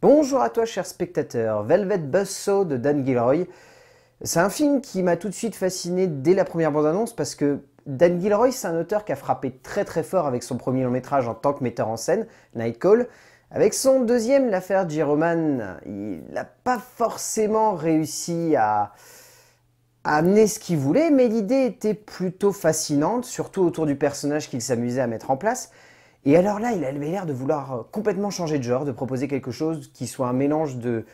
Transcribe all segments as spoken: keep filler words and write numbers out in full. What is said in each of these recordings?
Bonjour à toi cher spectateur, Velvet Buzzsaw de Dan Gilroy. C'est un film qui m'a tout de suite fasciné dès la première bande-annonce parce que Dan Gilroy c'est un auteur qui a frappé très très fort avec son premier long-métrage en tant que metteur en scène, Nightcall. Avec son deuxième, l'affaire Giroman, il n'a pas forcément réussi à... à amener ce qu'il voulait, mais l'idée était plutôt fascinante, surtout autour du personnage qu'il s'amusait à mettre en place. Et alors là, il avait l'air de vouloir complètement changer de genre, de proposer quelque chose qui soit un mélange de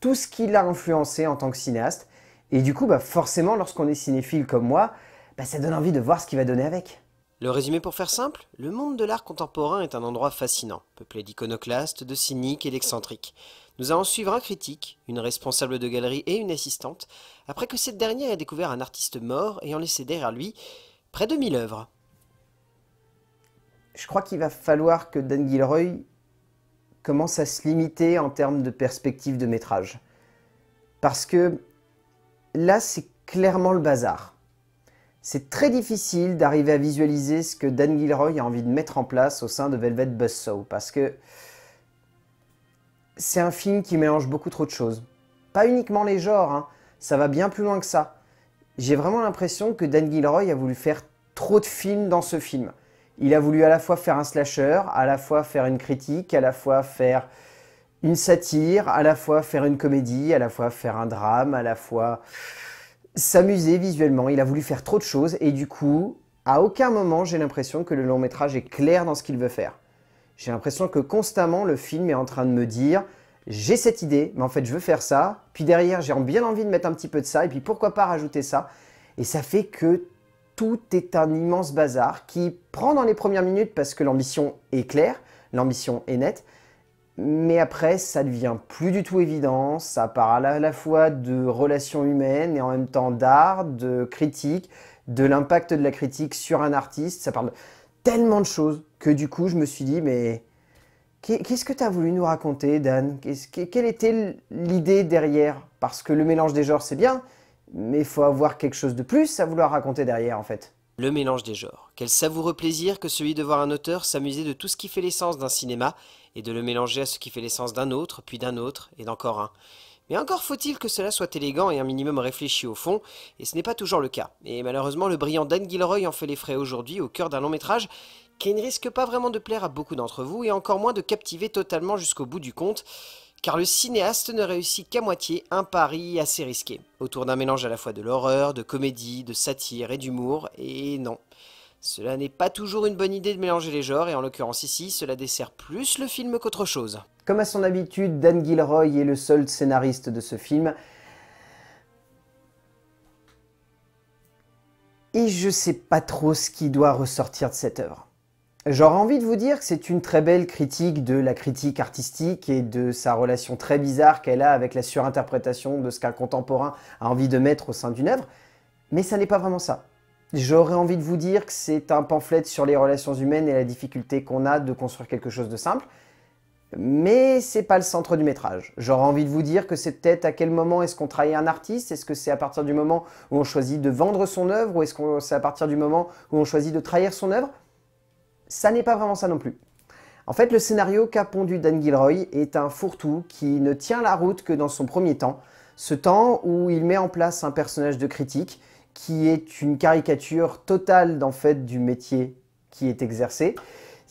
tout ce qui l'a influencé en tant que cinéaste. Et du coup, bah forcément, lorsqu'on est cinéphile comme moi, bah ça donne envie de voir ce qu'il va donner avec. Le résumé pour faire simple, le monde de l'art contemporain est un endroit fascinant, peuplé d'iconoclastes, de cyniques et d'excentriques. Nous allons suivre un critique, une responsable de galerie et une assistante, après que cette dernière ait découvert un artiste mort ayant laissé derrière lui près de mille œuvres. Je crois qu'il va falloir que Dan Gilroy commence à se limiter en termes de perspective de métrage. Parce que là, c'est clairement le bazar. C'est très difficile d'arriver à visualiser ce que Dan Gilroy a envie de mettre en place au sein de Velvet Buzzsaw, parce que c'est un film qui mélange beaucoup trop de choses. Pas uniquement les genres, hein. Ça va bien plus loin que ça. J'ai vraiment l'impression que Dan Gilroy a voulu faire trop de films dans ce film. Il a voulu à la fois faire un slasher, à la fois faire une critique, à la fois faire une satire, à la fois faire une comédie, à la fois faire un drame, à la fois s'amuser visuellement. Il a voulu faire trop de choses et du coup, à aucun moment j'ai l'impression que le long métrage est clair dans ce qu'il veut faire. J'ai l'impression que constamment, le film est en train de me dire « j'ai cette idée, mais en fait, je veux faire ça. Puis derrière, j'ai bien envie de mettre un petit peu de ça. Et puis pourquoi pas rajouter ça ?» Et ça fait que tout est un immense bazar qui prend dans les premières minutes parce que l'ambition est claire, l'ambition est nette. Mais après, ça devient plus du tout évident. Ça parle à la fois de relations humaines et en même temps d'art, de critique, de l'impact de la critique sur un artiste. Ça parle tellement de choses que du coup je me suis dit mais qu'est-ce que tu as voulu nous raconter Dan? Quelle était l'idée derrière? Parce que le mélange des genres c'est bien, mais il faut avoir quelque chose de plus à vouloir raconter derrière en fait. Le mélange des genres, quel savoureux plaisir que celui de voir un auteur s'amuser de tout ce qui fait l'essence d'un cinéma et de le mélanger à ce qui fait l'essence d'un autre, puis d'un autre et d'encore un. Mais encore faut-il que cela soit élégant et un minimum réfléchi au fond, et ce n'est pas toujours le cas. Et malheureusement, le brillant Dan Gilroy en fait les frais aujourd'hui au cœur d'un long métrage qui ne risque pas vraiment de plaire à beaucoup d'entre vous, et encore moins de captiver totalement jusqu'au bout du compte, car le cinéaste ne réussit qu'à moitié un pari assez risqué, autour d'un mélange à la fois de l'horreur, de comédie, de satire et d'humour, et non. Cela n'est pas toujours une bonne idée de mélanger les genres, et en l'occurrence ici, cela dessert plus le film qu'autre chose. Comme à son habitude, Dan Gilroy est le seul scénariste de ce film. Et je sais pas trop ce qui doit ressortir de cette œuvre. J'aurais envie de vous dire que c'est une très belle critique de la critique artistique et de sa relation très bizarre qu'elle a avec la surinterprétation de ce qu'un contemporain a envie de mettre au sein d'une œuvre, mais ça n'est pas vraiment ça. J'aurais envie de vous dire que c'est un pamphlet sur les relations humaines et la difficulté qu'on a de construire quelque chose de simple, mais c'est pas le centre du métrage. J'aurais envie de vous dire que c'est peut-être à quel moment est-ce qu'on trahit un artiste, est-ce que c'est à partir du moment où on choisit de vendre son œuvre, ou est-ce que c'est à partir du moment où on choisit de trahir son œuvre? Ça n'est pas vraiment ça non plus. En fait, le scénario qu'a pondu Dan Gilroy est un fourre-tout qui ne tient la route que dans son premier temps, ce temps où il met en place un personnage de critique, qui est une caricature totale en fait, du métier qui est exercé.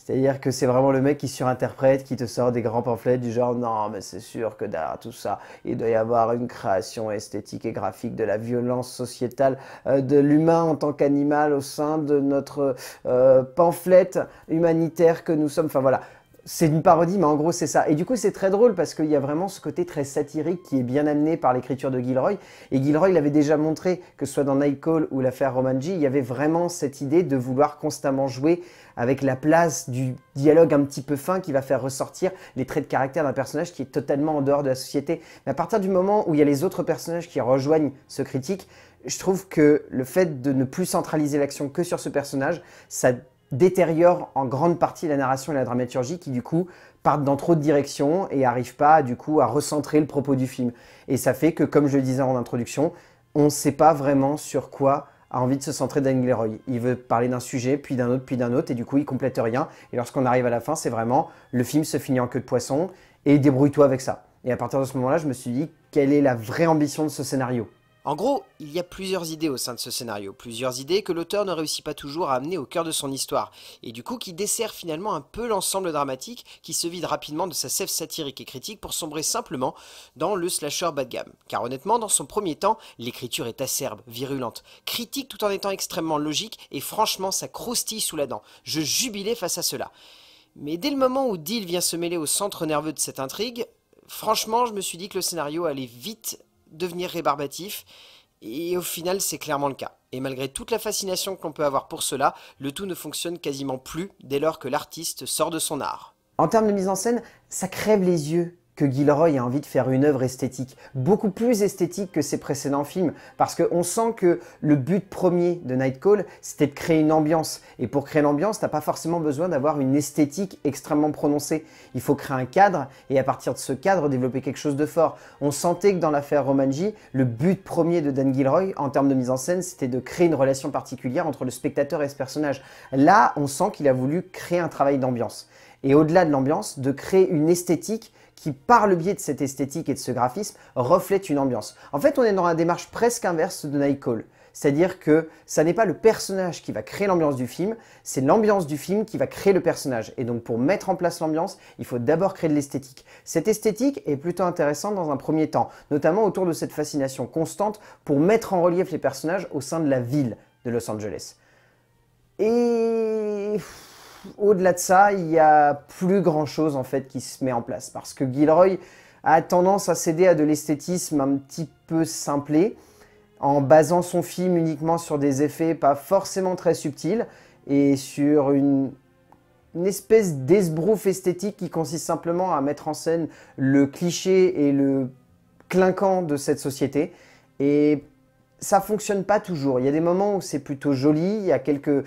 C'est-à-dire que c'est vraiment le mec qui surinterprète, qui te sort des grands pamphlets du genre « non, mais c'est sûr que derrière tout ça, il doit y avoir une création esthétique et graphique de la violence sociétale euh, de l'humain en tant qu'animal au sein de notre euh, pamphlet humanitaire que nous sommes ». Enfin voilà, c'est une parodie, mais en gros c'est ça. Et du coup c'est très drôle parce qu'il y a vraiment ce côté très satirique qui est bien amené par l'écriture de Gilroy. Et Gilroy l'avait déjà montré, que ce soit dans Nightcall ou l'affaire Romanji, il y avait vraiment cette idée de vouloir constamment jouer avec la place du dialogue un petit peu fin qui va faire ressortir les traits de caractère d'un personnage qui est totalement en dehors de la société. Mais à partir du moment où il y a les autres personnages qui rejoignent ce critique, je trouve que le fait de ne plus centraliser l'action que sur ce personnage, ça détériore en grande partie la narration et la dramaturgie qui du coup partent dans trop de directions et n'arrivent pas du coup à recentrer le propos du film. Et ça fait que, comme je le disais en introduction, on ne sait pas vraiment sur quoi a envie de se centrer Dan Gilroy. Il veut parler d'un sujet, puis d'un autre, puis d'un autre, et du coup il complète rien. Et lorsqu'on arrive à la fin, c'est vraiment le film se finit en queue de poisson, et débrouille-toi avec ça. Et à partir de ce moment-là, je me suis dit, quelle est la vraie ambition de ce scénario? En gros, il y a plusieurs idées au sein de ce scénario, plusieurs idées que l'auteur ne réussit pas toujours à amener au cœur de son histoire, et du coup qui dessert finalement un peu l'ensemble dramatique, qui se vide rapidement de sa sève satirique et critique pour sombrer simplement dans le slasher bas de gamme. Car honnêtement, dans son premier temps, l'écriture est acerbe, virulente, critique tout en étant extrêmement logique, et franchement ça croustille sous la dent. Je jubilais face à cela. Mais dès le moment où Dil vient se mêler au centre nerveux de cette intrigue, franchement je me suis dit que le scénario allait vite devenir rébarbatif, et au final c'est clairement le cas. Et malgré toute la fascination que l'on peut avoir pour cela, le tout ne fonctionne quasiment plus dès lors que l'artiste sort de son art. En termes de mise en scène, ça crève les yeux que Gilroy a envie de faire une œuvre esthétique, beaucoup plus esthétique que ses précédents films, parce qu'on sent que le but premier de Nightcall, c'était de créer une ambiance. Et pour créer l'ambiance, t'as pas forcément besoin d'avoir une esthétique extrêmement prononcée. Il faut créer un cadre, et à partir de ce cadre, développer quelque chose de fort. On sentait que dans l'affaire Romanji, le but premier de Dan Gilroy, en termes de mise en scène, c'était de créer une relation particulière entre le spectateur et ce personnage. Là, on sent qu'il a voulu créer un travail d'ambiance. Et au-delà de l'ambiance, de créer une esthétique qui, par le biais de cette esthétique et de ce graphisme, reflète une ambiance. En fait, on est dans la démarche presque inverse de Nightcall. C'est-à-dire que ça n'est pas le personnage qui va créer l'ambiance du film, c'est l'ambiance du film qui va créer le personnage. Et donc, pour mettre en place l'ambiance, il faut d'abord créer de l'esthétique. Cette esthétique est plutôt intéressante dans un premier temps, notamment autour de cette fascination constante pour mettre en relief les personnages au sein de la ville de Los Angeles. Et... au-delà de ça, il n'y a plus grand-chose en fait qui se met en place, parce que Gilroy a tendance à céder à de l'esthétisme un petit peu simplé, en basant son film uniquement sur des effets pas forcément très subtils, et sur une, une espèce d'esbrouf esthétique qui consiste simplement à mettre en scène le cliché et le clinquant de cette société. Et ça fonctionne pas toujours. Il y a des moments où c'est plutôt joli, il y a quelques...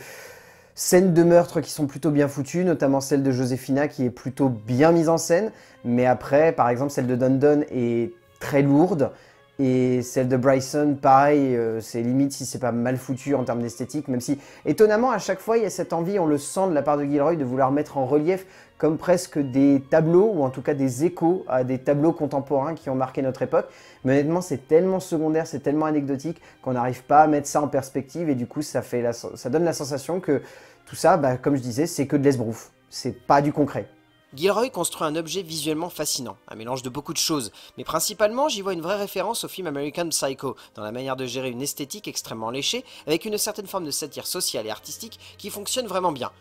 scènes de meurtre qui sont plutôt bien foutues, notamment celle de Joséphina qui est plutôt bien mise en scène, mais après, par exemple, celle de Dundon est très lourde, et celle de Bryson, pareil, euh, c'est limite si c'est pas mal foutu en termes d'esthétique, même si, étonnamment, à chaque fois, il y a cette envie, on le sent de la part de Gilroy, de vouloir mettre en relief comme presque des tableaux, ou en tout cas des échos à des tableaux contemporains qui ont marqué notre époque, mais honnêtement, c'est tellement secondaire, c'est tellement anecdotique, qu'on n'arrive pas à mettre ça en perspective, et du coup, ça, fait la, ça donne la sensation que tout ça, bah, comme je disais, c'est que de l'esbrouf, c'est pas du concret. Gilroy construit un objet visuellement fascinant, un mélange de beaucoup de choses, mais principalement j'y vois une vraie référence au film American Psycho, dans la manière de gérer une esthétique extrêmement léchée, avec une certaine forme de satire sociale et artistique qui fonctionne vraiment bien.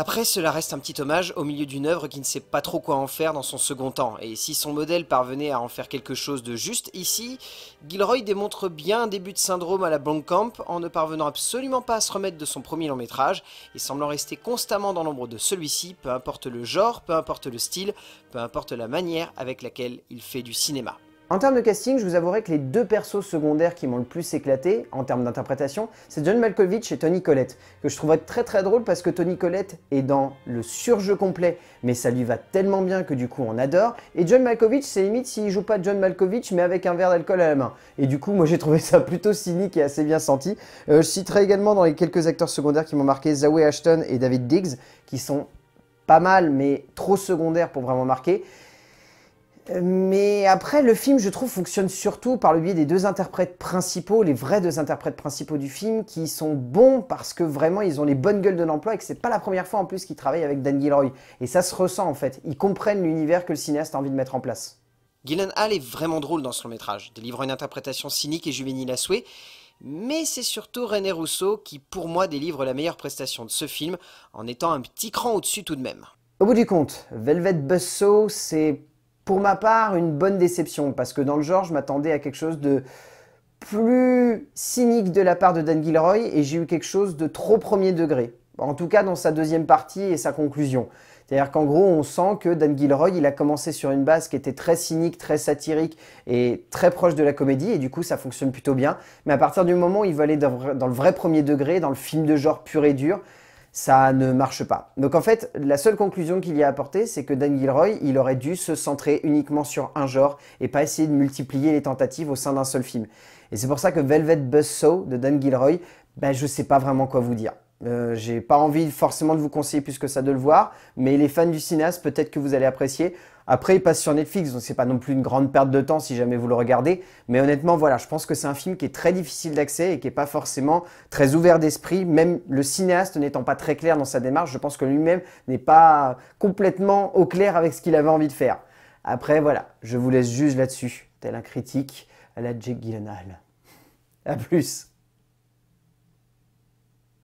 Après, cela reste un petit hommage au milieu d'une œuvre qui ne sait pas trop quoi en faire dans son second temps, et si son modèle parvenait à en faire quelque chose de juste ici, Gilroy démontre bien un début de syndrome à la Blomkamp en ne parvenant absolument pas à se remettre de son premier long métrage, et semblant rester constamment dans l'ombre de celui-ci, peu importe le genre, peu importe le style, peu importe la manière avec laquelle il fait du cinéma. En termes de casting, je vous avouerai que les deux persos secondaires qui m'ont le plus éclaté, en termes d'interprétation, c'est John Malkovich et Tony Collette, que je trouverais très très drôle parce que Tony Collette est dans le surjeu complet, mais ça lui va tellement bien que du coup on adore, et John Malkovich, c'est limite s'il joue pas John Malkovich mais avec un verre d'alcool à la main, et du coup moi j'ai trouvé ça plutôt cynique et assez bien senti. Euh, je citerai également dans les quelques acteurs secondaires qui m'ont marqué Zawe Ashton et David Diggs, qui sont pas mal mais trop secondaires pour vraiment marquer. Mais après, le film, je trouve, fonctionne surtout par le biais des deux interprètes principaux, les vrais deux interprètes principaux du film, qui sont bons parce que vraiment, ils ont les bonnes gueules de l'emploi et que c'est pas la première fois en plus qu'ils travaillent avec Dan Gilroy. Et ça se ressent en fait, ils comprennent l'univers que le cinéaste a envie de mettre en place. Gyllenhaal est vraiment drôle dans ce long métrage, délivrant une interprétation cynique et juvénile à souhait, mais c'est surtout René Russo qui, pour moi, délivre la meilleure prestation de ce film, en étant un petit cran au-dessus tout de même. Au bout du compte, Velvet Buzzsaw, c'est... pour ma part, une bonne déception, parce que dans le genre, je m'attendais à quelque chose de plus cynique de la part de Dan Gilroy, et j'ai eu quelque chose de trop premier degré, en tout cas dans sa deuxième partie et sa conclusion. C'est-à-dire qu'en gros, on sent que Dan Gilroy, il a commencé sur une base qui était très cynique, très satirique et très proche de la comédie, et du coup, ça fonctionne plutôt bien. Mais à partir du moment où il va aller dans le vrai premier degré, dans le film de genre pur et dur, ça ne marche pas. Donc en fait, la seule conclusion qu'il y a apportée, c'est que Dan Gilroy, il aurait dû se centrer uniquement sur un genre et pas essayer de multiplier les tentatives au sein d'un seul film. Et c'est pour ça que Velvet Buzzsaw de Dan Gilroy, ben, je sais pas vraiment quoi vous dire. Euh, j'ai pas envie forcément de vous conseiller plus que ça de le voir, mais les fans du cinéaste, peut-être que vous allez apprécier. Après, il passe sur Netflix, donc c'est pas non plus une grande perte de temps si jamais vous le regardez. Mais honnêtement, voilà, je pense que c'est un film qui est très difficile d'accès et qui n'est pas forcément très ouvert d'esprit. Même le cinéaste n'étant pas très clair dans sa démarche, je pense que lui-même n'est pas complètement au clair avec ce qu'il avait envie de faire. Après, voilà, je vous laisse juger là-dessus, tel un critique à la Jake Gyllenhaal. À plus.